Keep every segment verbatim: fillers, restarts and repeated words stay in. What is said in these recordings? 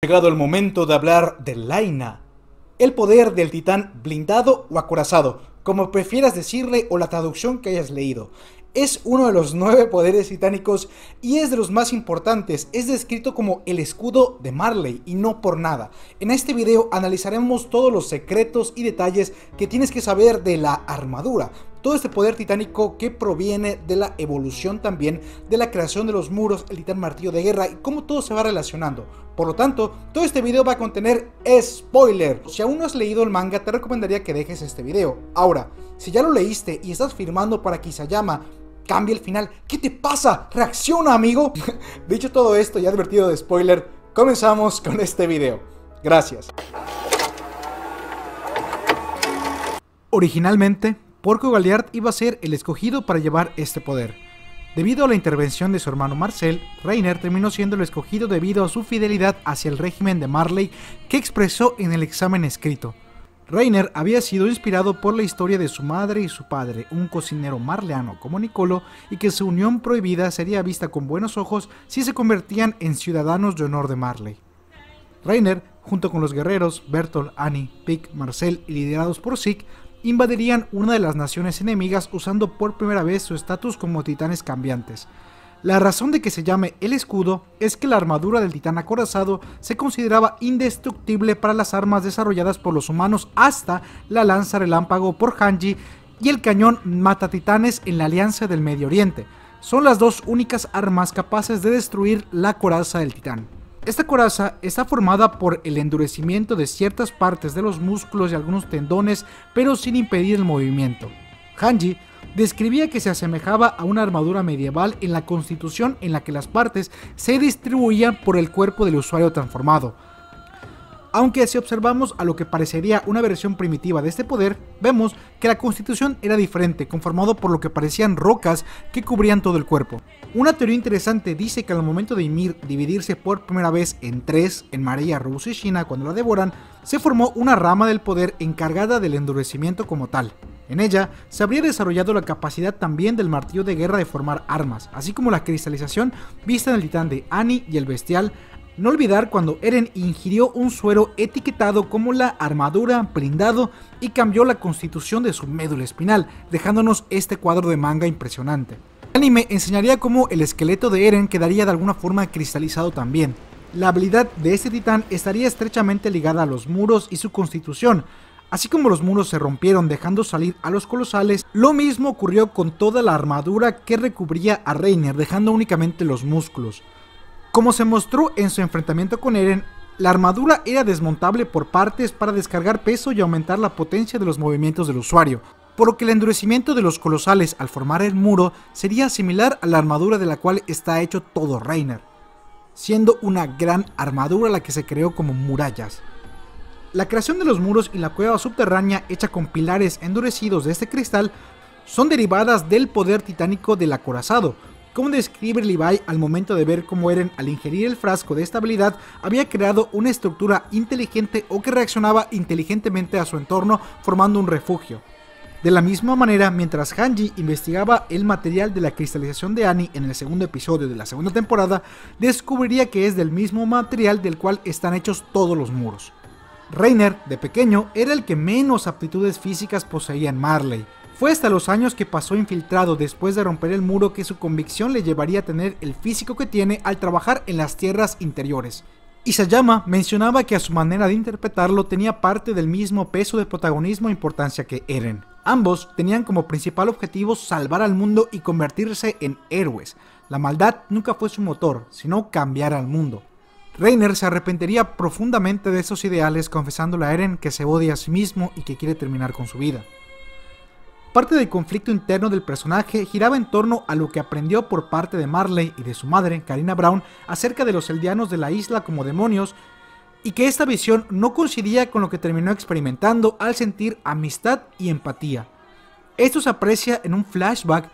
Ha llegado el momento de hablar de Laina, el poder del titán blindado o acorazado, como prefieras decirle o la traducción que hayas leído. Es uno de los nueve poderes titánicos y es de los más importantes. Es descrito como el escudo de Marley y no por nada. En este video analizaremos todos los secretos y detalles que tienes que saber de la armadura. Todo este poder titánico que proviene de la evolución también, de la creación de los muros, el titán martillo de guerra y cómo todo se va relacionando. Por lo tanto, todo este video va a contener spoiler. Si aún no has leído el manga, te recomendaría que dejes este video. Ahora, si ya lo leíste y estás firmando para que Isayama cambie el final, ¿qué te pasa? ¡Reacciona, amigo! Dicho todo esto y advertido de spoiler, comenzamos con este video. Gracias. Originalmente, Porco Galliard iba a ser el escogido para llevar este poder. Debido a la intervención de su hermano Marcel, Reiner terminó siendo el escogido debido a su fidelidad hacia el régimen de Marley que expresó en el examen escrito. Reiner había sido inspirado por la historia de su madre y su padre, un cocinero marleano como Nicolo, y que su unión prohibida sería vista con buenos ojos si se convertían en ciudadanos de honor de Marley. Reiner, junto con los guerreros Bertolt, Annie, Pic, Marcel y liderados por Zeke, invadirían una de las naciones enemigas usando por primera vez su estatus como titanes cambiantes. La razón de que se llame el escudo es que la armadura del titán acorazado se consideraba indestructible para las armas desarrolladas por los humanos hasta la lanza relámpago por Hanji y el cañón matatitanes en la Alianza del Medio Oriente. Son las dos únicas armas capaces de destruir la coraza del titán. Esta coraza está formada por el endurecimiento de ciertas partes de los músculos y algunos tendones, pero sin impedir el movimiento. Hanji describía que se asemejaba a una armadura medieval en la constitución en la que las partes se distribuían por el cuerpo del usuario transformado. Aunque si observamos a lo que parecería una versión primitiva de este poder, vemos que la constitución era diferente, conformado por lo que parecían rocas que cubrían todo el cuerpo. Una teoría interesante dice que al momento de Ymir dividirse por primera vez en tres, en María, Rus y China cuando la devoran, se formó una rama del poder encargada del endurecimiento como tal. En ella se habría desarrollado la capacidad también del martillo de guerra de formar armas, así como la cristalización vista en el titán de Annie y el bestial. No olvidar cuando Eren ingirió un suero etiquetado como la armadura blindado y cambió la constitución de su médula espinal, dejándonos este cuadro de manga impresionante. El anime enseñaría cómo el esqueleto de Eren quedaría de alguna forma cristalizado también. La habilidad de este titán estaría estrechamente ligada a los muros y su constitución. Así como los muros se rompieron dejando salir a los colosales, lo mismo ocurrió con toda la armadura que recubría a Reiner, dejando únicamente los músculos. Como se mostró en su enfrentamiento con Eren, la armadura era desmontable por partes para descargar peso y aumentar la potencia de los movimientos del usuario, por lo que el endurecimiento de los colosales al formar el muro sería similar a la armadura de la cual está hecho todo Reiner, siendo una gran armadura la que se creó como murallas. La creación de los muros y la cueva subterránea hecha con pilares endurecidos de este cristal son derivadas del poder titánico del acorazado, como describe Levi al momento de ver cómo Eren, al ingerir el frasco de esta habilidad, había creado una estructura inteligente o que reaccionaba inteligentemente a su entorno formando un refugio. De la misma manera, mientras Hanji investigaba el material de la cristalización de Annie en el segundo episodio de la segunda temporada, descubriría que es del mismo material del cual están hechos todos los muros. Reiner, de pequeño, era el que menos aptitudes físicas poseía en Marley. Fue hasta los años que pasó infiltrado después de romper el muro que su convicción le llevaría a tener el físico que tiene al trabajar en las tierras interiores. Isayama mencionaba que a su manera de interpretarlo tenía parte del mismo peso de protagonismo e importancia que Eren. Ambos tenían como principal objetivo salvar al mundo y convertirse en héroes. La maldad nunca fue su motor, sino cambiar al mundo. Reiner se arrepentiría profundamente de esos ideales confesándole a Eren que se odia a sí mismo y que quiere terminar con su vida. Parte del conflicto interno del personaje giraba en torno a lo que aprendió por parte de Marley y de su madre, Karina Brown, acerca de los eldianos de la isla como demonios, y que esta visión no coincidía con lo que terminó experimentando al sentir amistad y empatía. Esto se aprecia en un flashback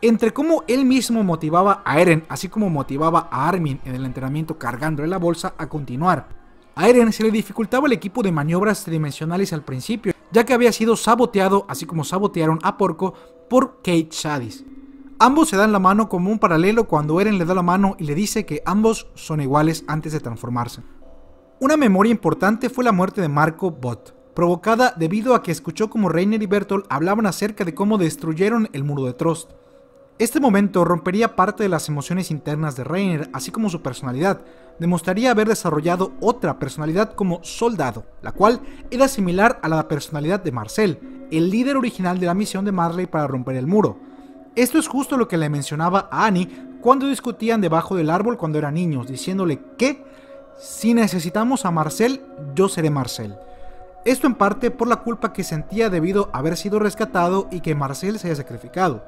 entre cómo él mismo motivaba a Eren, así como motivaba a Armin en el entrenamiento cargándole la bolsa a continuar. A Eren se le dificultaba el equipo de maniobras tridimensionales al principio, ya que había sido saboteado, así como sabotearon a Porco, por Kate Shadis. Ambos se dan la mano como un paralelo cuando Eren le da la mano y le dice que ambos son iguales antes de transformarse. Una memoria importante fue la muerte de Marco Bott, provocada debido a que escuchó como Reiner y Bertolt hablaban acerca de cómo destruyeron el muro de Trost. Este momento rompería parte de las emociones internas de Reiner, así como su personalidad. Demostraría haber desarrollado otra personalidad como soldado, la cual era similar a la personalidad de Marcel, el líder original de la misión de Marley para romper el muro. Esto es justo lo que le mencionaba a Annie cuando discutían debajo del árbol cuando eran niños, diciéndole que si necesitamos a Marcel, yo seré Marcel. Esto en parte por la culpa que sentía debido a haber sido rescatado y que Marcel se haya sacrificado.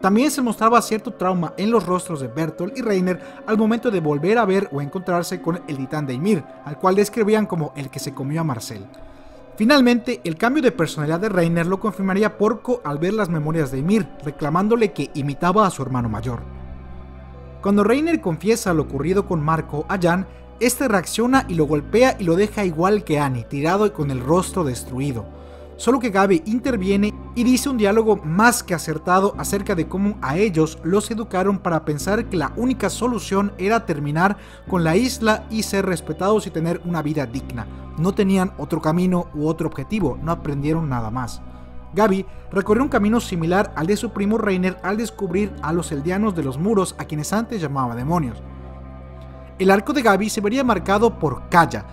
También se mostraba cierto trauma en los rostros de Bertolt y Reiner al momento de volver a ver o encontrarse con el titán de Ymir, al cual describían como el que se comió a Marcel. Finalmente, el cambio de personalidad de Reiner lo confirmaría Porco al ver las memorias de Ymir, reclamándole que imitaba a su hermano mayor. Cuando Reiner confiesa lo ocurrido con Marco a Jan, este reacciona y lo golpea y lo deja igual que Annie, tirado y con el rostro destruido. Solo que Gaby interviene y dice un diálogo más que acertado acerca de cómo a ellos los educaron para pensar que la única solución era terminar con la isla y ser respetados y tener una vida digna. No tenían otro camino u otro objetivo, no aprendieron nada más. Gaby recorrió un camino similar al de su primo Reiner al descubrir a los eldianos de los muros, a quienes antes llamaba demonios. El arco de Gaby se vería marcado por Kaya,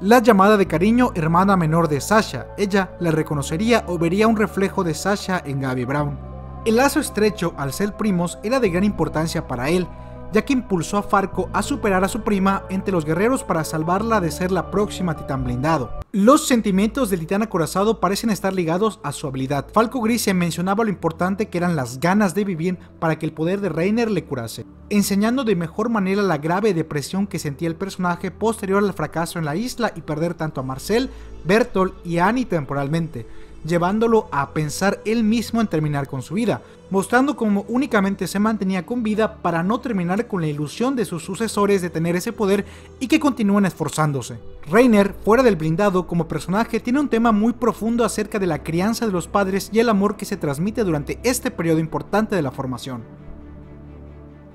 la llamada de cariño hermana menor de Sasha. Ella la reconocería o vería un reflejo de Sasha en Gaby Brown. El lazo estrecho, al ser primos, era de gran importancia para él, ya que impulsó a Falco a superar a su prima entre los guerreros para salvarla de ser la próxima titán blindado. Los sentimientos del titán acorazado parecen estar ligados a su habilidad. Falco Grisha mencionaba lo importante que eran las ganas de vivir para que el poder de Reiner le curase, enseñando de mejor manera la grave depresión que sentía el personaje posterior al fracaso en la isla y perder tanto a Marcel, Bertolt y Annie temporalmente, llevándolo a pensar él mismo en terminar con su vida, mostrando cómo únicamente se mantenía con vida para no terminar con la ilusión de sus sucesores de tener ese poder y que continúen esforzándose. Reiner, fuera del blindado, como personaje tiene un tema muy profundo acerca de la crianza de los padres y el amor que se transmite durante este periodo importante de la formación.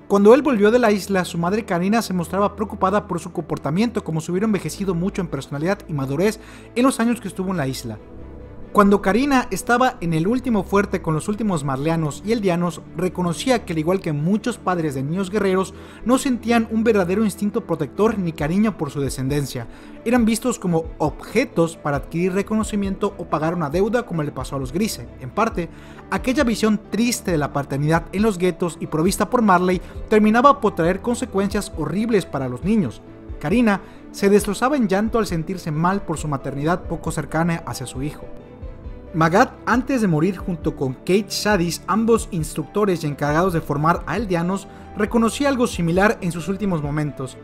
Cuando él volvió de la isla, su madre Karina se mostraba preocupada por su comportamiento, como si hubiera envejecido mucho en personalidad y madurez en los años que estuvo en la isla. Cuando Karina estaba en el último fuerte con los últimos marleanos y eldianos, reconocía que al igual que muchos padres de niños guerreros, no sentían un verdadero instinto protector ni cariño por su descendencia. Eran vistos como objetos para adquirir reconocimiento o pagar una deuda, como le pasó a los Grise. En parte, aquella visión triste de la paternidad en los guetos y provista por Marley terminaba por traer consecuencias horribles para los niños. Karina se destrozaba en llanto al sentirse mal por su maternidad poco cercana hacia su hijo. Magath, antes de morir junto con Kate Shadis, ambos instructores y encargados de formar a eldianos, reconocía algo similar en sus últimos momentos,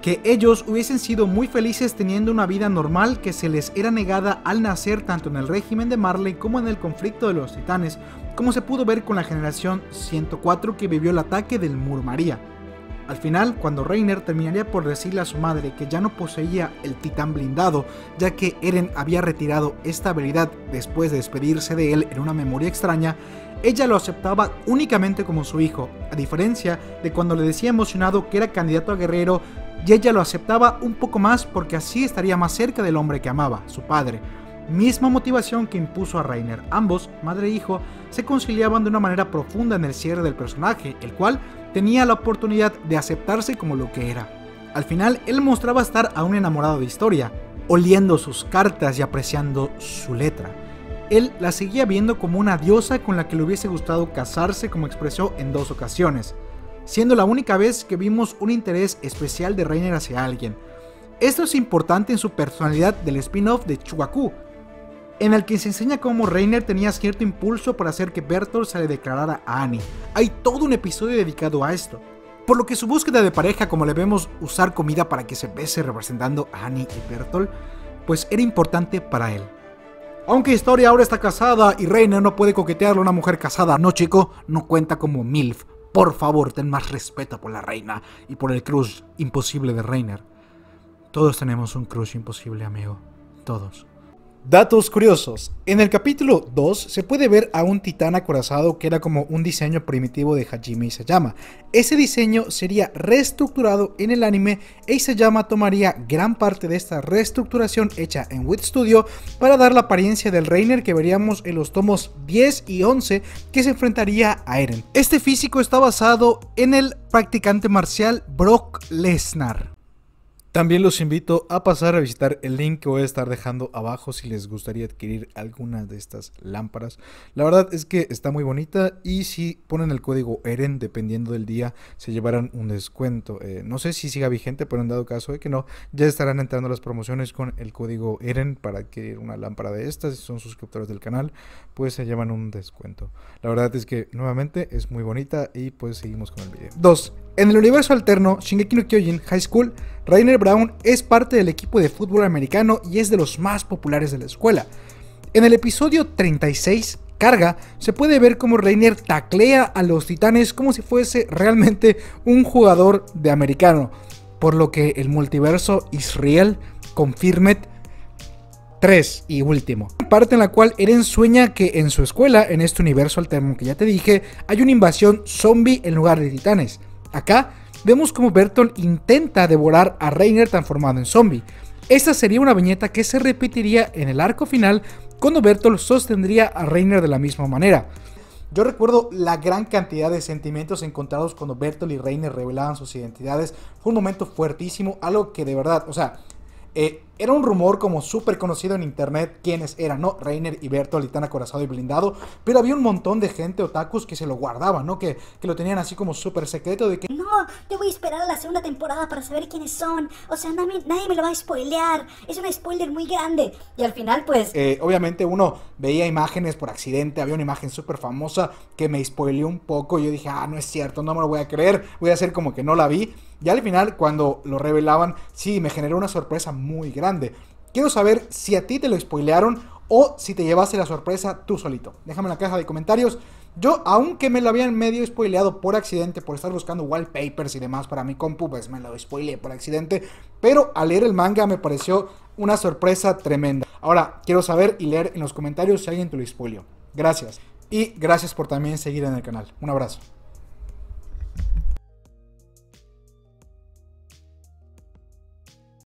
que ellos hubiesen sido muy felices teniendo una vida normal que se les era negada al nacer tanto en el régimen de Marley como en el conflicto de los titanes, como se pudo ver con la generación ciento cuatro que vivió el ataque del Muro María. Al final, cuando Reiner terminaría por decirle a su madre que ya no poseía el titán blindado, ya que Eren había retirado esta habilidad después de despedirse de él en una memoria extraña, ella lo aceptaba únicamente como su hijo, a diferencia de cuando le decía emocionado que era candidato a guerrero, y ella lo aceptaba un poco más porque así estaría más cerca del hombre que amaba, su padre. Misma motivación que impuso a Reiner. Ambos, madre e hijo, se conciliaban de una manera profunda en el cierre del personaje, el cual tenía la oportunidad de aceptarse como lo que era. Al final, él mostraba estar aún enamorado de Historia, oliendo sus cartas y apreciando su letra. Él la seguía viendo como una diosa con la que le hubiese gustado casarse, como expresó en dos ocasiones, siendo la única vez que vimos un interés especial de Reiner hacia alguien. Esto es importante en su personalidad del spin-off de Chugaku, en el que se enseña cómo Reiner tenía cierto impulso para hacer que Bertolt se le declarara a Annie. Hay todo un episodio dedicado a esto, por lo que su búsqueda de pareja, como le vemos usar comida para que se bese representando a Annie y Bertolt, pues era importante para él. Aunque Historia ahora está casada y Reiner no puede coquetearle a una mujer casada, no chico, no cuenta como MILF. Por favor, ten más respeto por la reina y por el crush imposible de Reiner. Todos tenemos un crush imposible, amigo. Todos. Datos curiosos. En el capítulo dos se puede ver a un titán acorazado que era como un diseño primitivo de Hajime Isayama. Ese diseño sería reestructurado en el anime e Isayama tomaría gran parte de esta reestructuración hecha en Wit Studio para dar la apariencia del Reiner que veríamos en los tomos diez y once que se enfrentaría a Eren. Este físico está basado en el practicante marcial Brock Lesnar. También los invito a pasar a visitar el link que voy a estar dejando abajo si les gustaría adquirir alguna de estas lámparas. La verdad es que está muy bonita y si ponen el código Eren, dependiendo del día, se llevarán un descuento. Eh, no sé si siga vigente, pero en dado caso de que no, ya estarán entrando las promociones con el código Eren para adquirir una lámpara de estas. Si son suscriptores del canal, pues se llevan un descuento. La verdad es que, nuevamente, es muy bonita y pues seguimos con el video. dos. En el universo alterno, Shingeki no Kyojin High School, Reiner Brown es parte del equipo de fútbol americano y es de los más populares de la escuela. En el episodio treinta y seis, Carga, se puede ver como Reiner taclea a los titanes como si fuese realmente un jugador de americano, por lo que el multiverso Israel confirmed. tres y último. Parte en la cual Eren sueña que en su escuela, en este universo alterno que ya te dije, hay una invasión zombie en lugar de titanes. Acá vemos como Bertolt intenta devorar a Reiner transformado en zombie. Esta sería una viñeta que se repetiría en el arco final cuando Bertolt sostendría a Reiner de la misma manera. Yo recuerdo la gran cantidad de sentimientos encontrados cuando Bertolt y Reiner revelaban sus identidades. Fue un momento fuertísimo, algo que de verdad, o sea... Eh, era un rumor como súper conocido en internet quiénes eran, ¿no? Reiner y Bertolt, tan acorazado y blindado, pero había un montón de gente, otakus, que se lo guardaban, ¿no? Que, que lo tenían así como súper secreto de que... No, yo voy a esperar a la segunda temporada para saber quiénes son, o sea, nadie, nadie me lo va a spoilear, es un spoiler muy grande. Y al final, pues... Eh, obviamente uno veía imágenes por accidente, había una imagen súper famosa que me spoileó un poco, yo dije, ah, no es cierto, no me lo voy a creer, voy a hacer como que no la vi. Y al final, cuando lo revelaban, sí, me generó una sorpresa muy grande. Quiero saber si a ti te lo spoilearon o si te llevaste la sorpresa tú solito. Déjame en la caja de comentarios. Yo, aunque me lo habían medio spoileado por accidente, por estar buscando wallpapers y demás para mi compu, pues me lo spoileé por accidente. Pero al leer el manga me pareció una sorpresa tremenda. Ahora, quiero saber y leer en los comentarios si alguien te lo spoileó. Gracias. Y gracias por también seguir en el canal. Un abrazo.